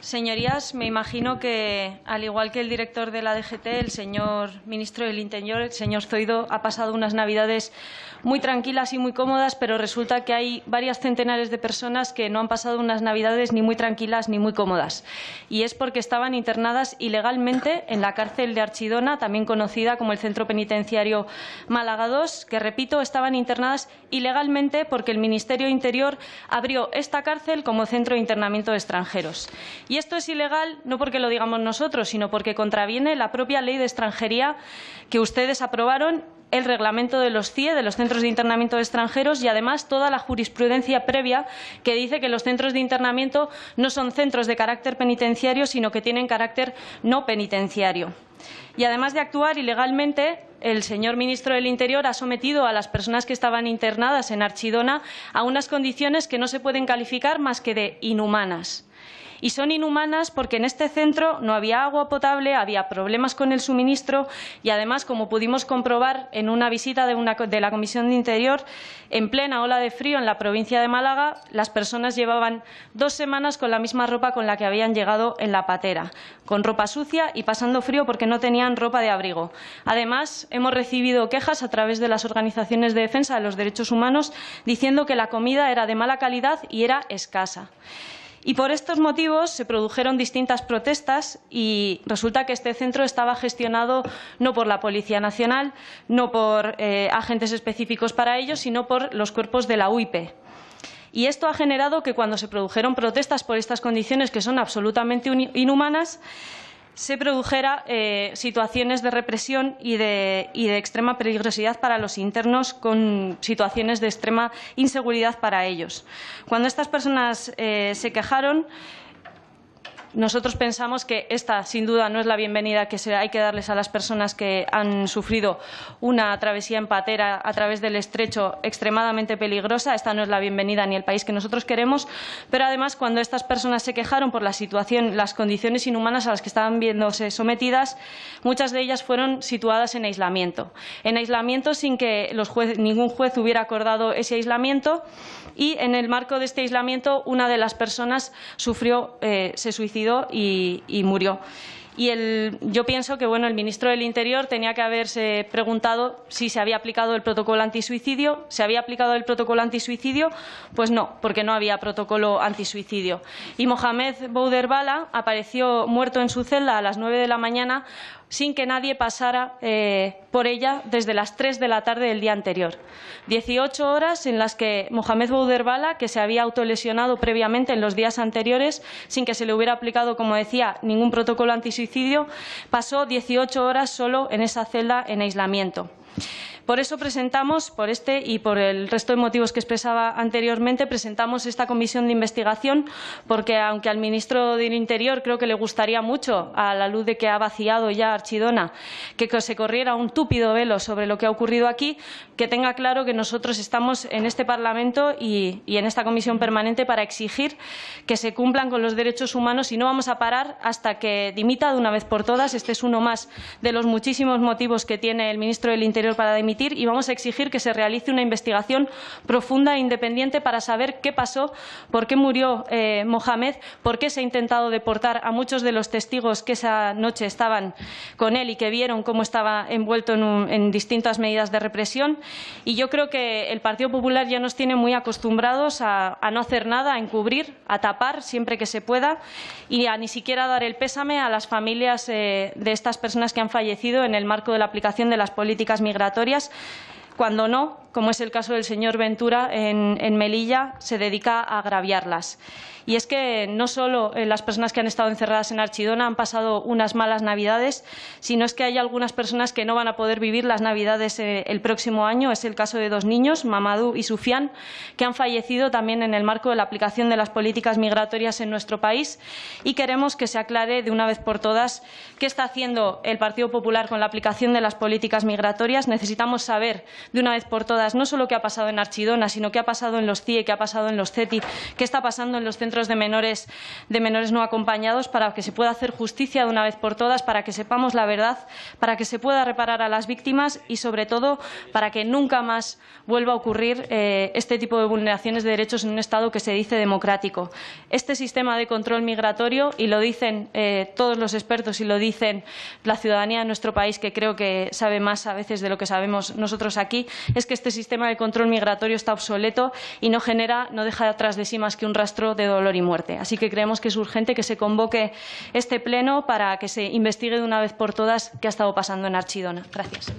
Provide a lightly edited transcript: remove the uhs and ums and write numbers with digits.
Señorías, me imagino que, al igual que el director de la DGT, el señor ministro del Interior, el señor Zoido, ha pasado unas Navidades muy tranquilas y muy cómodas, pero resulta que hay varias centenares de personas que no han pasado unas Navidades ni muy tranquilas ni muy cómodas. Y es porque estaban internadas ilegalmente en la cárcel de Archidona, también conocida como el Centro Penitenciario Málaga II, que, repito, estaban internadas ilegalmente porque el Ministerio de Interior abrió esta cárcel como centro de internamiento de extranjeros. Y esto es ilegal no porque lo digamos nosotros, sino porque contraviene la propia ley de extranjería que ustedes aprobaron, el reglamento de los CIE, de los centros de internamiento de extranjeros, y además toda la jurisprudencia previa que dice que los centros de internamiento no son centros de carácter penitenciario, sino que tienen carácter no penitenciario. Y además de actuar ilegalmente, el señor ministro del Interior ha sometido a las personas que estaban internadas en Archidona a unas condiciones que no se pueden calificar más que de inhumanas. Y son inhumanas porque en este centro no había agua potable, había problemas con el suministro y, además, como pudimos comprobar en una visita de la Comisión de Interior, en plena ola de frío en la provincia de Málaga, las personas llevaban 2 semanas con la misma ropa con la que habían llegado en la patera, con ropa sucia y pasando frío porque no tenían ropa de abrigo. Además, hemos recibido quejas a través de las organizaciones de defensa de los derechos humanos diciendo que la comida era de mala calidad y era escasa. Y por estos motivos se produjeron distintas protestas y resulta que este centro estaba gestionado no por la Policía Nacional, no por agentes específicos para ello, sino por los cuerpos de la UIP. Y esto ha generado que cuando se produjeron protestas por estas condiciones, que son absolutamente inhumanas, se produjera situaciones de represión y de extrema peligrosidad para los internos, con situaciones de extrema inseguridad para ellos. Cuando estas personas se quejaron, nosotros pensamos que esta, sin duda, no es la bienvenida que hay que darles a las personas que han sufrido una travesía en patera a través del estrecho extremadamente peligrosa. Esta no es la bienvenida ni el país que nosotros queremos. Pero, además, cuando estas personas se quejaron por la situación, las condiciones inhumanas a las que estaban viéndose sometidas, muchas de ellas fueron situadas en aislamiento. En aislamiento sin que ningún juez hubiera acordado ese aislamiento. Y, en el marco de este aislamiento, una de las personas sufrió, se suicidó y murió. Y yo pienso que, bueno, el ministro del Interior tenía que haberse preguntado si se había aplicado el protocolo antisuicidio. ¿Se había aplicado el protocolo antisuicidio? Pues no, porque no había protocolo antisuicidio. Y Mohamed Bouderbala apareció muerto en su celda a las 9 de la mañana sin que nadie pasara por ella desde las 3 de la tarde del día anterior. 18 horas en las que Mohamed Bouderbala, que se había autolesionado previamente en los días anteriores sin que se le hubiera aplicado, como decía, ningún protocolo antisuicidio, pasó 18 horas solo en esa celda en aislamiento. Por eso presentamos, por este y por el resto de motivos que expresaba anteriormente, presentamos esta comisión de investigación porque, aunque al ministro del Interior creo que le gustaría mucho, a la luz de que ha vaciado ya Archidona, que se corriera un túpido velo sobre lo que ha ocurrido aquí, que tenga claro que nosotros estamos en este Parlamento y en esta comisión permanente para exigir que se cumplan con los derechos humanos, y no vamos a parar hasta que dimita de una vez por todas. Este es uno más de los muchísimos motivos que tiene el ministro del Interior para dimitir, y vamos a exigir que se realice una investigación profunda e independiente para saber qué pasó, por qué murió Mohamed, por qué se ha intentado deportar a muchos de los testigos que esa noche estaban con él y que vieron cómo estaba envuelto en distintas medidas de represión. Y yo creo que el Partido Popular ya nos tiene muy acostumbrados a no hacer nada, a encubrir, a tapar siempre que se pueda y a ni siquiera dar el pésame a las familias de estas personas que han fallecido en el marco de la aplicación de las políticas migratorias, cuando no, como es el caso del señor Ventura en Melilla, se dedica a agraviarlas. Y es que no solo las personas que han estado encerradas en Archidona han pasado unas malas Navidades, sino es que hay algunas personas que no van a poder vivir las Navidades el próximo año. Es el caso de 2 niños, Mamadou y Sufián, que han fallecido también en el marco de la aplicación de las políticas migratorias en nuestro país. Y queremos que se aclare de una vez por todas qué está haciendo el Partido Popular con la aplicación de las políticas migratorias. Necesitamos saber de una vez por todas todas, no solo qué ha pasado en Archidona, sino qué ha pasado en los CIE, qué ha pasado en los CETI, qué está pasando en los centros de menores no acompañados, para que se pueda hacer justicia de una vez por todas, para que sepamos la verdad, para que se pueda reparar a las víctimas y, sobre todo, para que nunca más vuelva a ocurrir este tipo de vulneraciones de derechos en un Estado que se dice democrático. Este sistema de control migratorio, y lo dicen todos los expertos y lo dicen la ciudadanía de nuestro país, que creo que sabe más a veces de lo que sabemos nosotros aquí, es que este sistema de control migratorio está obsoleto y no deja atrás de sí más que un rastro de dolor y muerte. Así que creemos que es urgente que se convoque este pleno para que se investigue de una vez por todas qué ha estado pasando en Archidona. Gracias.